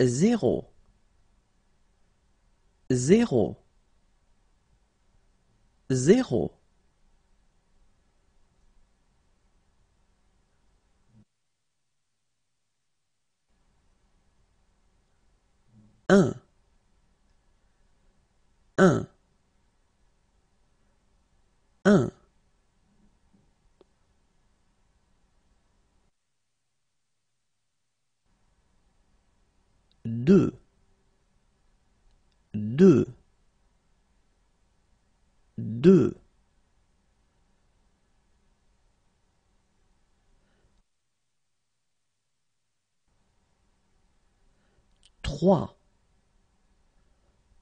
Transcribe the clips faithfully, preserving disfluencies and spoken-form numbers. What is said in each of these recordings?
zéro, zéro, zéro. Un, un, un. Deux, deux, deux. Trois,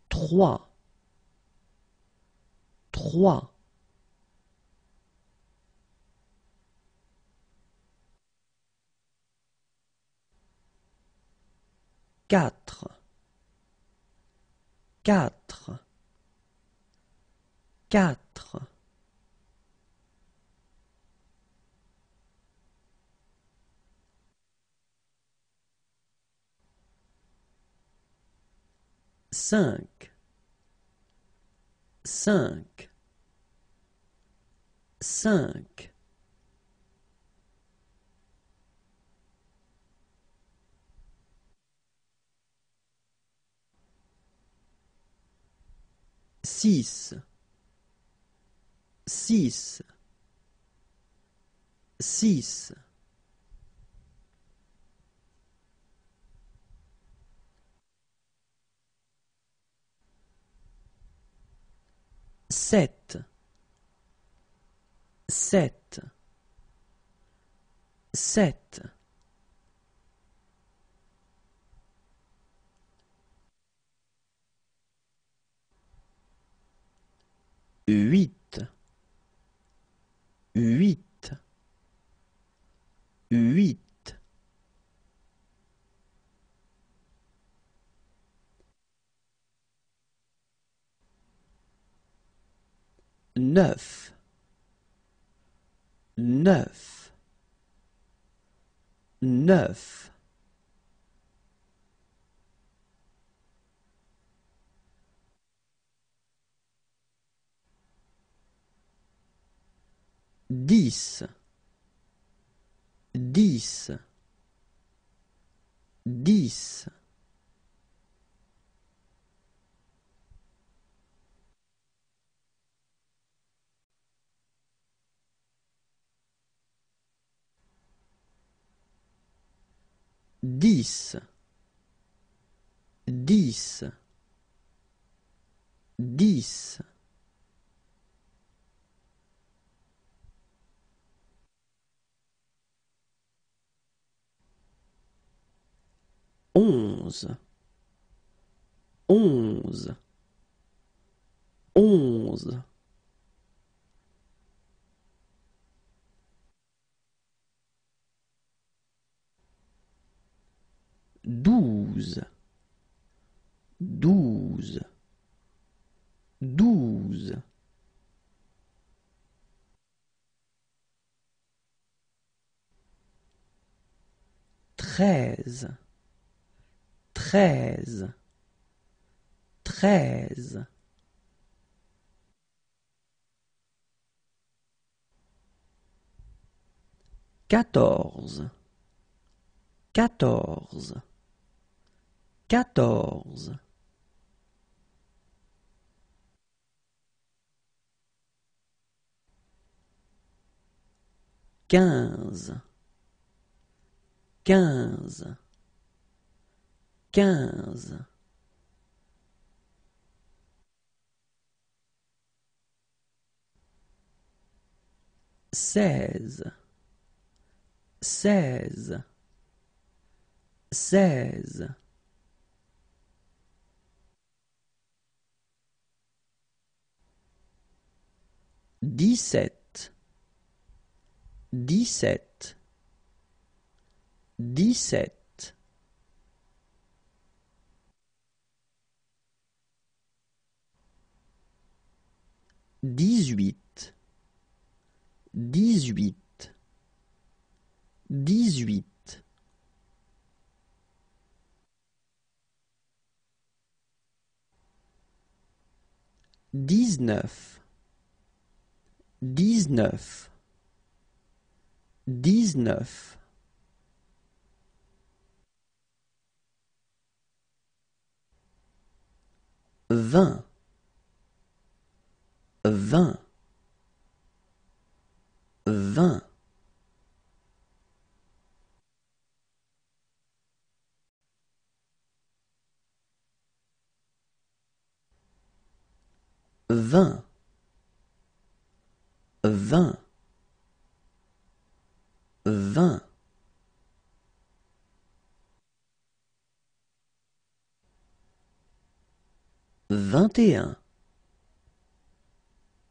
trois, trois. Quatre, quatre, quatre. Cinq, cinq, cinq. Six, six, six. Sept, sept, sept. Huit, huit, huit. Neuf, neuf, neuf. Dix, dix, dix. Dix, dix, dix. Onze, onze, onze. Douze, douze, douze. Treize, treize, treize. Quatorze, quatorze, quatorze. Quinze, quinze, quinze. Seize, seize, seize. Dix-sept, dix-sept, dix-sept. Dix-huit, dix-huit, dix-huit. dix-neuf, dix-neuf, dix-neuf. Vingt, vingt, vingt. Vingt, vingt, vingt. Vingt et un,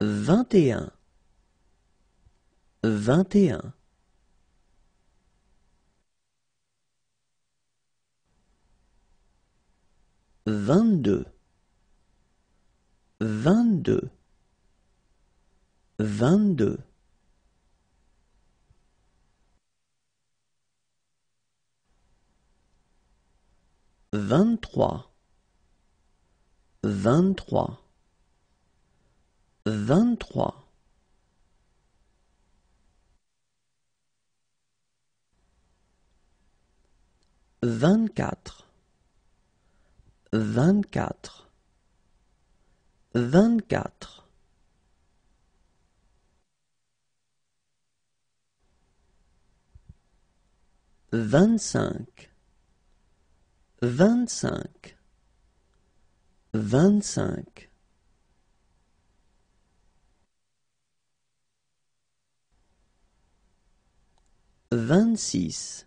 vingt et un, vingt et un. Vingt-deux, vingt-deux, vingt-deux. Vingt-trois, vingt-trois, vingt-trois. Vingt-quatre, vingt-quatre, vingt-quatre. Vingt-cinq, vingt-cinq, vingt-cinq. Vingt-six,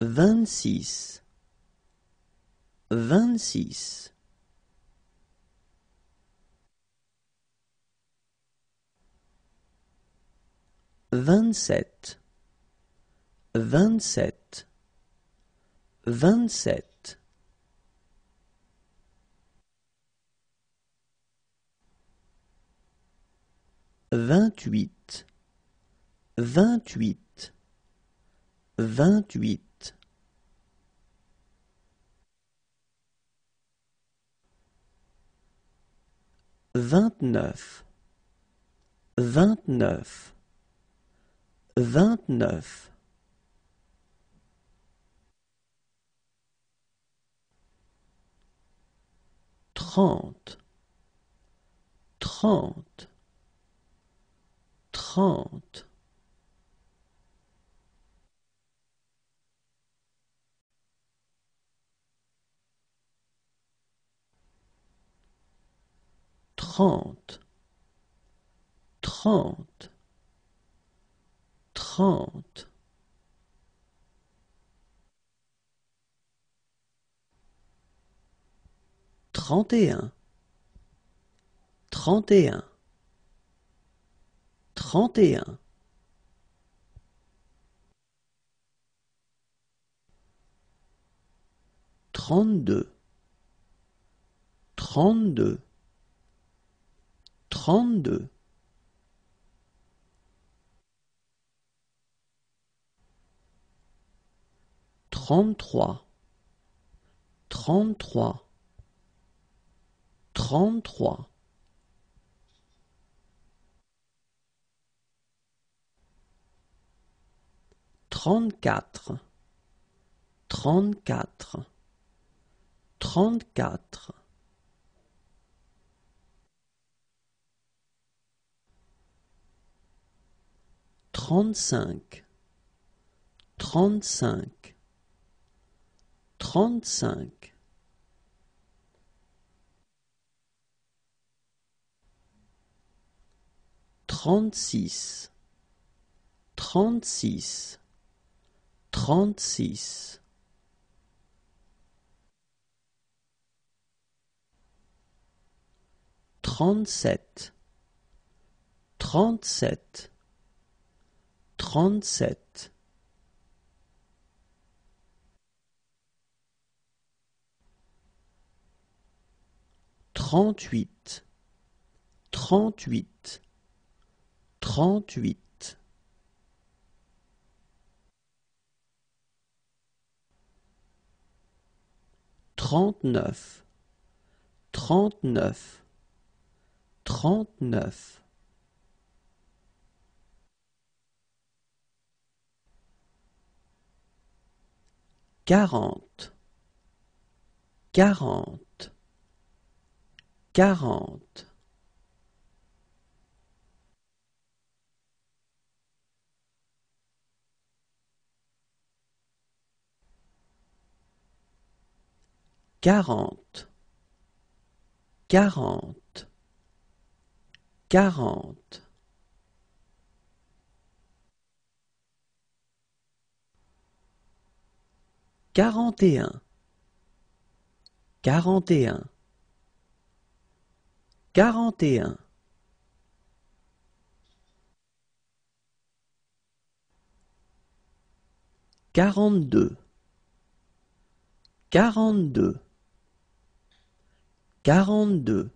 vingt-six, vingt-six. Vingt-sept, vingt-sept, vingt-sept. Vingt-huit, vingt-huit, vingt-huit. Vingt-neuf, vingt-neuf, vingt-neuf. Trente, trente, trente. Trente, trente, trente. Trente et un, trente et un, trente et un. Trente-deux, trente-deux, trente-deux. Trente-trois, trente-trois, trente-trois. Trente-quatre, trente-quatre, trente-quatre. Trente-cinq, trente-cinq, trente-cinq. Trente-six, trente-six, trente-six. Trente-sept, trente-sept, trente-sept. Trente-huit, trente-huit, trente-huit. Trente-neuf, trente-neuf, trente-neuf. Quarante, quarante, quarante. Quarante, quarante, quarante. Quarante et un, quarante et un, quarante et un. Quarante-deux, quarante-deux, quarante-deux.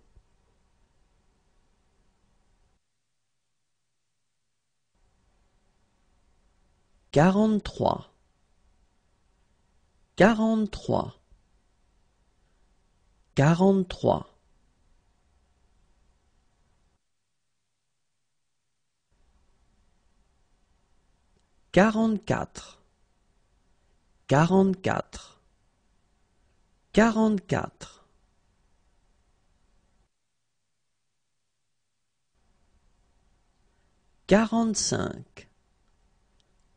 Quarante-trois, quarante-trois, quarante-trois. Quarante-quatre, quarante-quatre, quarante-quatre. Quarante-cinq,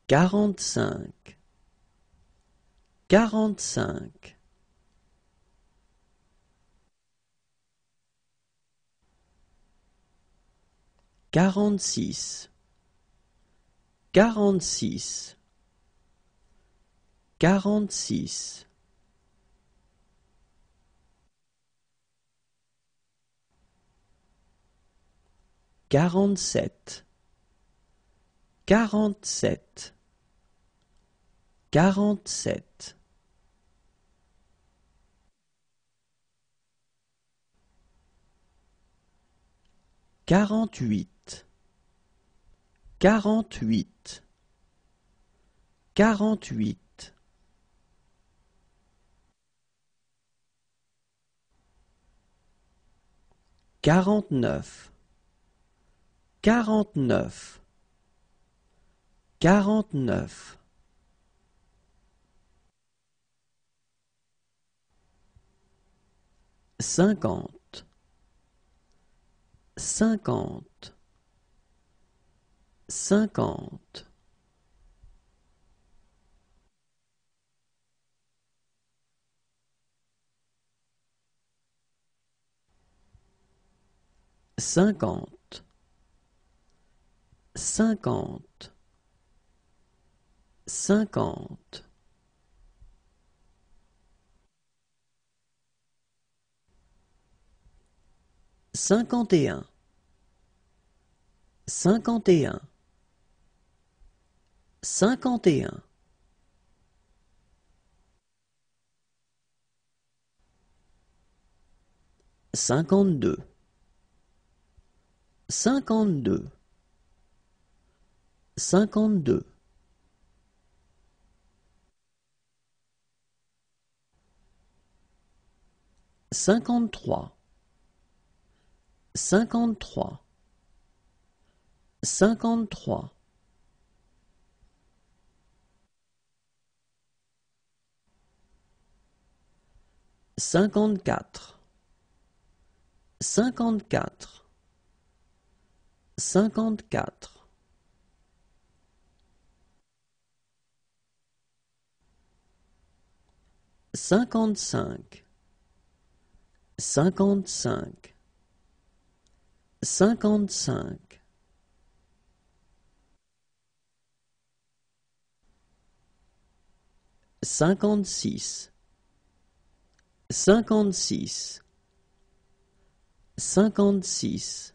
quarante-cinq, quarante-cinq. Quarante-six, quarante-six, quarante-six. Quarante-sept, quarante-sept, quarante-sept. Quarante-huit, quarante-huit, quarante-huit. Quarante-neuf, quarante-neuf, quarante-neuf. Cinquante, cinquante, cinquante. Cinquante, cinquante, cinquante. Cinquante et un, cinquante et un, cinquante et un. Cinquante-deux, cinquante-deux, cinquante-deux. Cinquante-trois, cinquante-trois, cinquante-trois. Cinquante-quatre, cinquante-quatre, cinquante-quatre. Cinquante-cinq, cinquante-cinq, cinquante-cinq. Cinquante-six, cinquante-six, cinquante-six.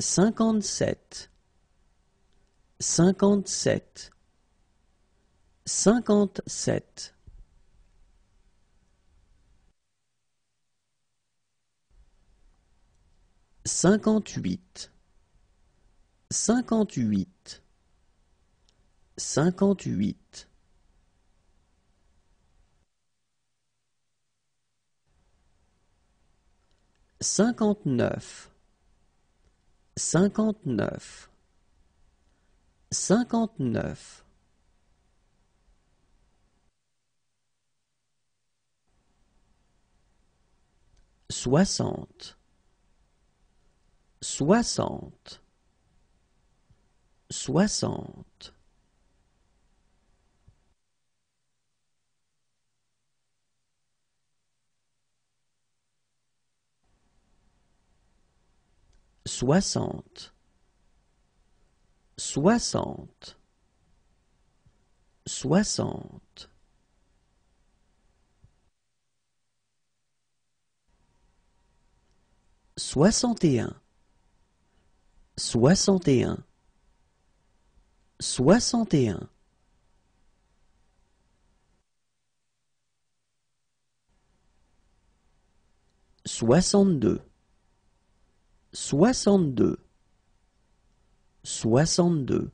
Cinquante-sept, cinquante-sept, cinquante-sept. Cinquante-huit, cinquante-huit, cinquante-huit. cinquante-neuf, cinquante-neuf, cinquante-neuf, soixante, soixante, soixante, soixante, soixante, soixante, soixante et un, soixante et un, soixante et un, soixante-deux, soixante-deux, soixante-deux,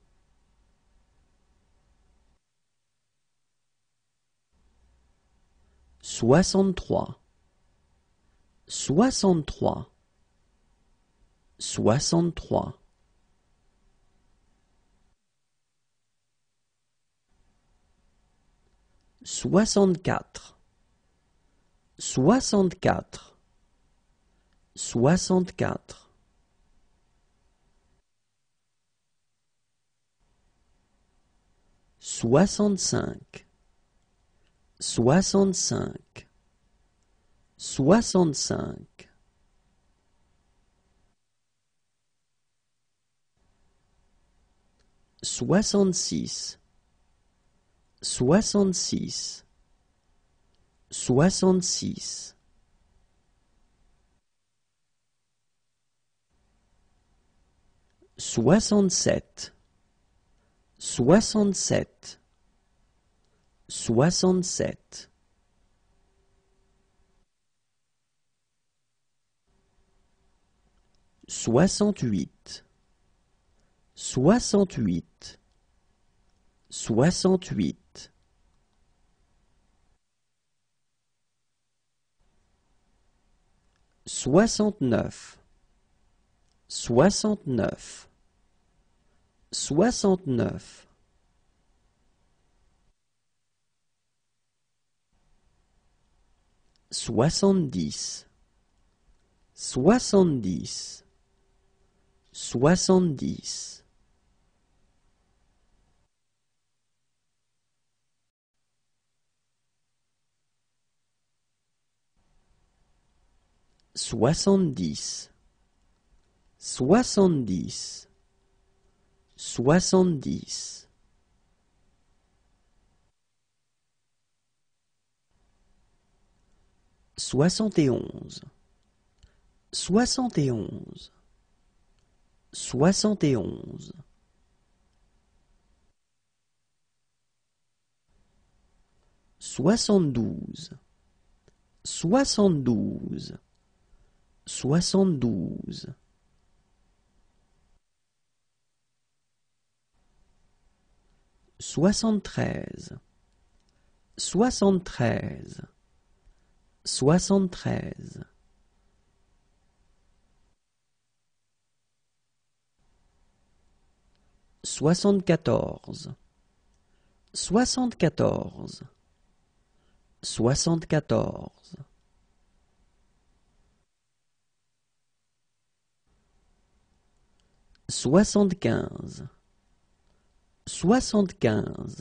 soixante-trois, soixante-trois, soixante-trois, soixante-quatre, soixante-quatre, soixante-quatre, soixante-cinq, soixante-cinq, soixante-cinq, soixante-six, soixante-six, soixante-six, soixante-sept, soixante-sept, soixante-sept, soixante-huit, soixante-huit, soixante-huit, soixante-neuf, soixante-neuf, soixante-neuf, soixante-dix, soixante-dix, soixante-dix, soixante-dix, soixante-dix, soixante-dix, soixante et onze, soixante et onze, soixante et onze, soixante-douze, soixante-douze, soixante-douze, soixante-treize, soixante-treize, soixante-treize, soixante-quatorze, soixante-quatorze, soixante-quatorze, soixante-quinze, soixante-quinze,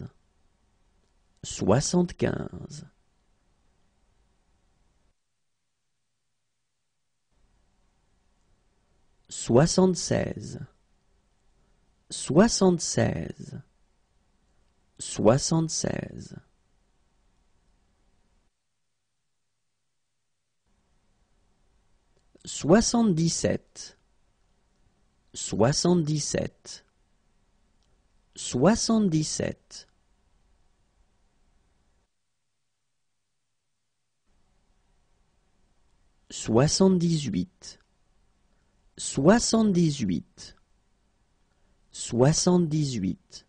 soixante-quinze, soixante-seize, soixante-seize, soixante-seize, soixante-dix-sept, soixante-dix-sept, soixante-dix-sept, soixante-dix-huit, soixante-dix-huit, soixante-dix-huit,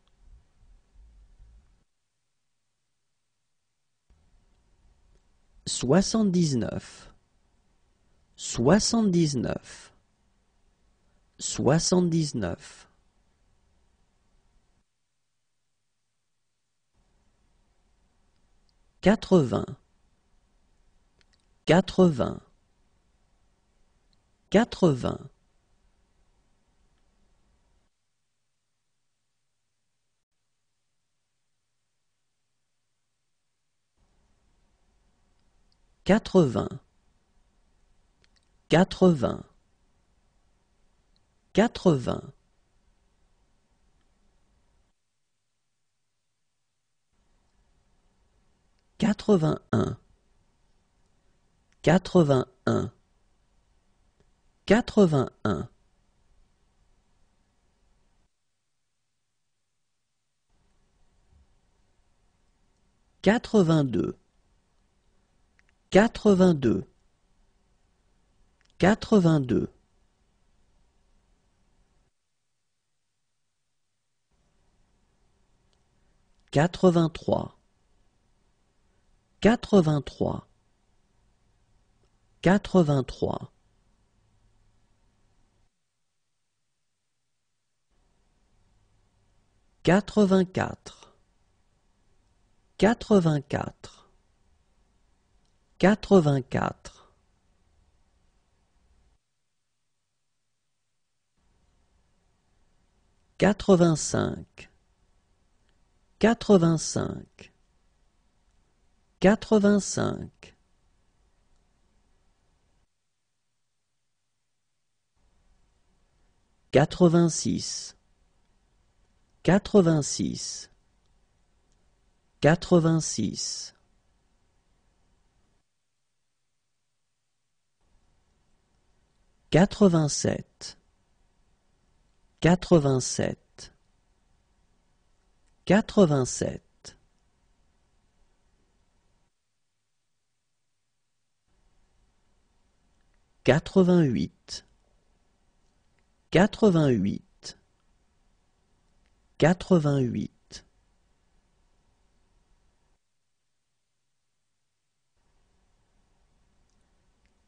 soixante-dix-neuf, soixante-dix-neuf, soixante-dix-neuf, quatre-vingts, quatre-vingts, quatre-vingts, quatre-vingts, quatre-vingts, quatre-vingts, quatre-vingt-un, quatre-vingt-un, quatre-vingt-un, quatre-vingt-deux, quatre-vingt-deux, quatre-vingt-deux, quatre-vingt-trois, quatre-vingt-trois, quatre-vingt-trois, quatre-vingt-quatre, quatre-vingt-quatre, quatre-vingt-quatre, quatre-vingt-cinq, quatre-vingt-cinq, quatre-vingt-cinq, quatre-vingt-six, quatre-vingt-six, quatre-vingt-six, quatre-vingt-sept, quatre-vingt-sept, quatre-vingt-sept, quatre-vingt-huit, quatre-vingt-huit, quatre-vingt-huit,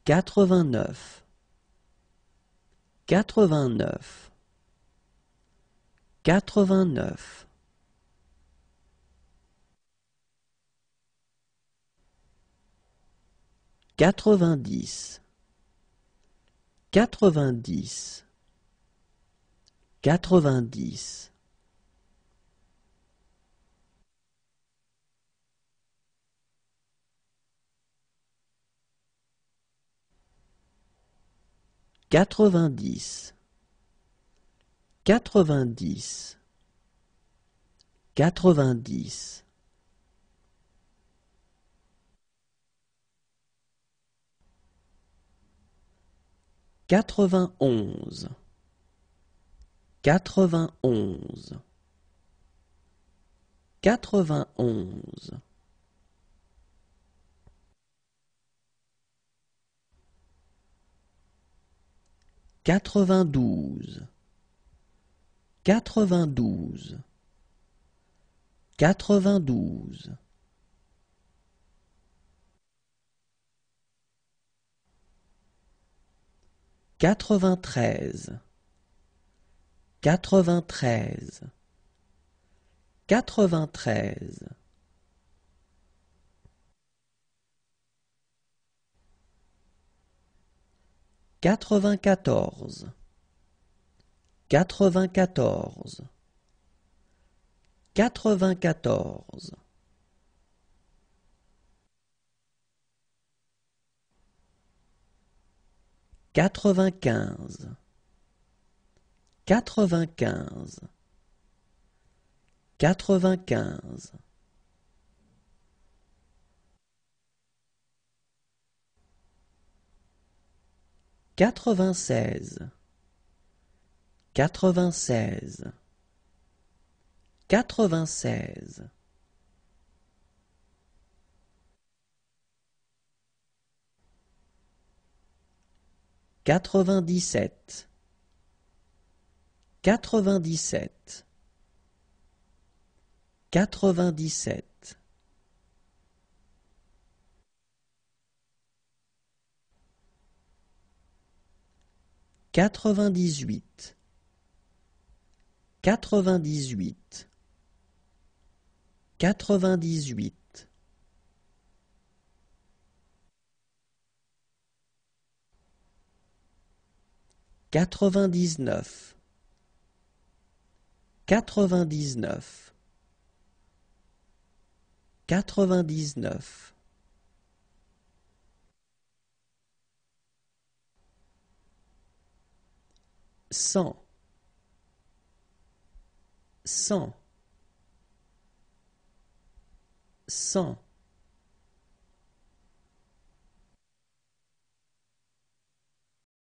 quatre-vingt-neuf, quatre-vingt-neuf, quatre-vingt-neuf, quatre-vingt-dix, quatre-vingt-dix, quatre-vingt-dix, quatre-vingt-dix, quatre-vingt-dix, quatre-vingt-dix, quatre-vingt-onze, quatre-vingt-onze, quatre-vingt-onze, quatre-vingt-douze, quatre-vingt-douze, quatre-vingt-douze, quatre-vingt-treize, quatre-vingt-treize, quatre-vingt-treize, quatre-vingt-quatorze, quatre-vingt-quatorze, quatre-vingt-quatorze, quatre-vingt-quinze, quatre-vingt-quinze, quatre-vingt-quinze, quatre-vingt-seize, quatre-vingt-seize, quatre-vingt-seize, quatre-vingt-dix-sept, quatre-vingt-dix-sept, quatre-vingt-dix-sept, quatre-vingt-dix-huit, quatre-vingt-dix-huit, quatre-vingt-dix-huit. Quatre-vingt-dix-neuf, quatre-vingt-dix-neuf, quatre-vingt-dix-neuf, cent, cent, cent.